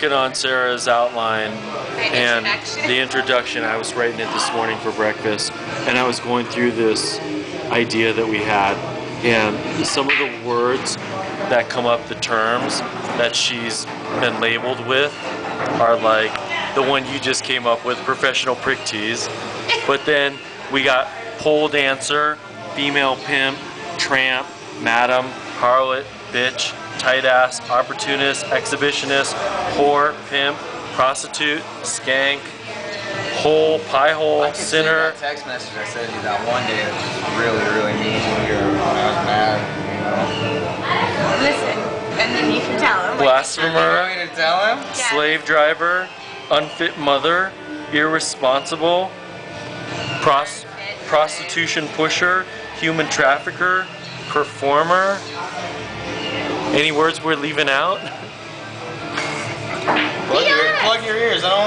working on Sarah's outline and the introduction. I was writing it this morning for breakfast, and I was going through this idea that we had, and some of the words that come up, the terms that she's been labeled with, are like the one you just came up with, professional prick tease. But then we got pole dancer, female pimp, tramp, madam, harlot, bitch, tight ass, opportunist, exhibitionist, whore, pimp, prostitute, skank, hole, pie hole, sinner. Text message I sent you that one day really, really mean when you were mad, you know. Listen, and then you can tell him. Blasphemer, you tell him? Yeah. Slave driver, unfit mother, irresponsible, prostitution pusher, human trafficker, performer. Any words we're leaving out? Plug your ears. I don't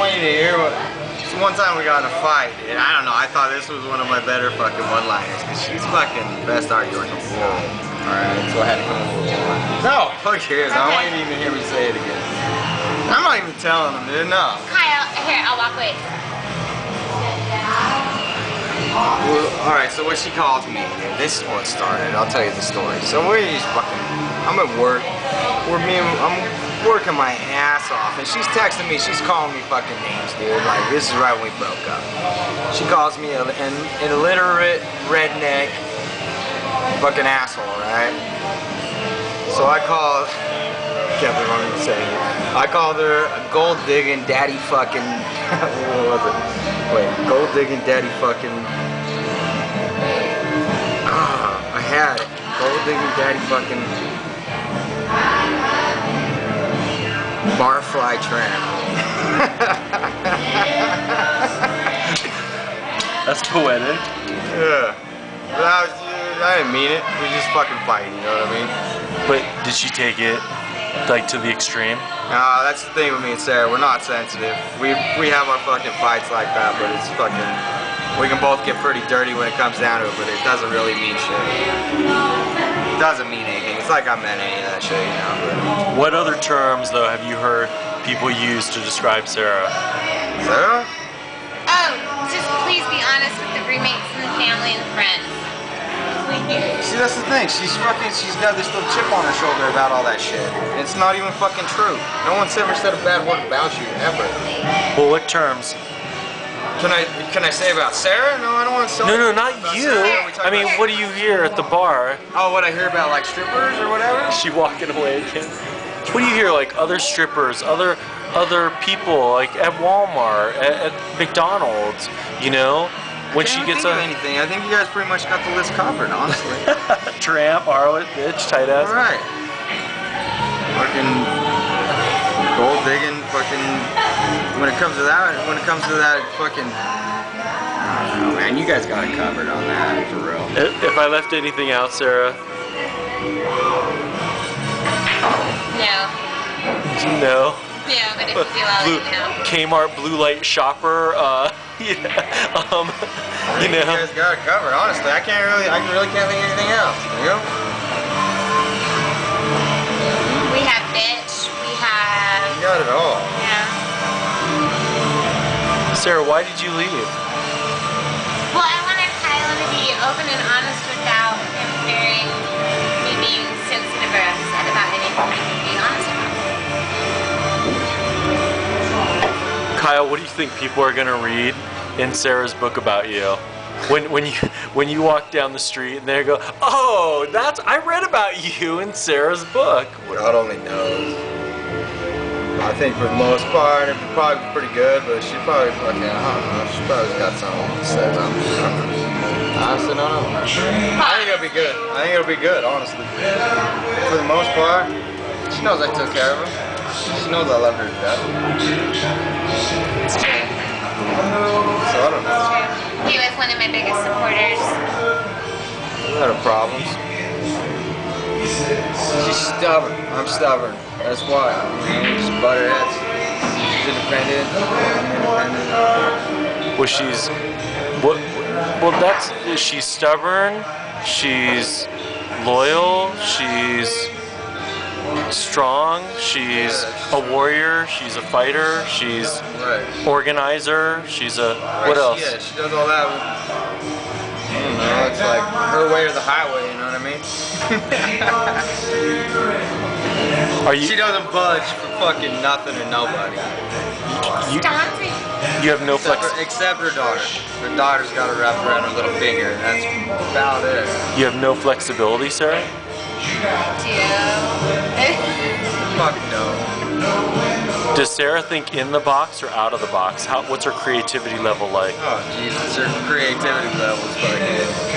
want you to hear what. So one time we got in a fight, and I don't know, I thought this was one of my better fucking one-liners, because she's fucking the best arguer in the world. Alright, so I had to come up with one. No! Plug your ears. Okay. I don't want you to even hear me say it again. I'm not even telling them, dude. No. Kyle, here, I'll walk away. Well, alright, so what she calls me, this is what started. I'll tell you the story. So we're just fucking... I'm at work. I'm working my ass off, and she's texting me. She's calling me fucking names, dude. Like, this is right when we broke up. She calls me an illiterate redneck fucking asshole, right? So I called. Can't believe I'm gonna say it. I called her a gold digging daddy fucking. What was it? Wait, gold digging daddy fucking. Ah, I had it. Gold digging daddy fucking. Barfly tramp. That's poetic. Yeah. But I didn't mean it. We just fucking fighting, you know what I mean? But did she take it, like, to the extreme? Nah, that's the thing with me and Sarah. We're not sensitive. We have our fucking fights like that, but it's fucking... We can both get pretty dirty when it comes down to it, but it doesn't really mean shit. Doesn't mean anything. It's like I meant any of that shit, you know. But. What other terms, though, have you heard people use to describe Sarah? Sarah? Oh, just please be honest with the roommates and the family and the friends. Please. See, that's the thing. She's got this little chip on her shoulder about all that shit. And it's not even fucking true. No one's ever said a bad word about you, ever. Well, what terms? Can I say about Sarah? No, I don't want to say. No, not you. I mean, what do you hear at the bar? Oh, what I hear about, like, strippers or whatever? She walking away again. What do you hear, like, other strippers, other people, like at Walmart, at McDonald's, you know? When she gets on anything, I think you guys pretty much got the list covered, honestly. Tramp, harlot, bitch, tight ass. All right. Fucking gold digging, fucking. When it comes to that fucking, I don't know, man, you guys got it covered on that, for real. If I left anything out, Sarah? No. No? Yeah, but if you do, I'll let you know. Kmart blue light shopper, yeah, you know. You guys got it covered, honestly. I really can't think of anything else, you know? We have bitch, we have... You got it all. Yeah. Sarah, why did you leave? Well, I wanted Kyle to be open and honest without him fearing me being sensitive or upset about anything I can be honest about. Kyle, what do you think people are going to read in Sarah's book about you? When you walk down the street and they go, oh, that's, I read about you in Sarah's book. God only knows. I think for the most part, it'd probably be pretty good, but she probably fucking, I don't know, she probably got something to say. Honestly, no, no. I think it'll be good. I think it'll be good, honestly. For the most part, she knows I took care of her. She knows I love her to death. So I don't know. He was one of my biggest supporters. A lot of problems. She's stubborn. I'm stubborn. That's why. She's butter heads. She's independent. Well, she's... What? Well, that's... She's stubborn. She's loyal. She's... strong, she's a warrior, she's a fighter, she's organizer, she's a, what else? Yeah, she does all that. You know, it's like her way or the highway, you know what I mean? She doesn't budge for fucking nothing or nobody. You have no flexibility. Except her daughter. Her daughter's got to wrap around her little finger. That's about it. You have no flexibility, Sarah? Fuck no. Does Sarah think in the box or out of the box? What's her creativity level like? Oh Jesus, her creativity level is fucking